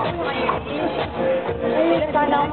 Ay, les van a un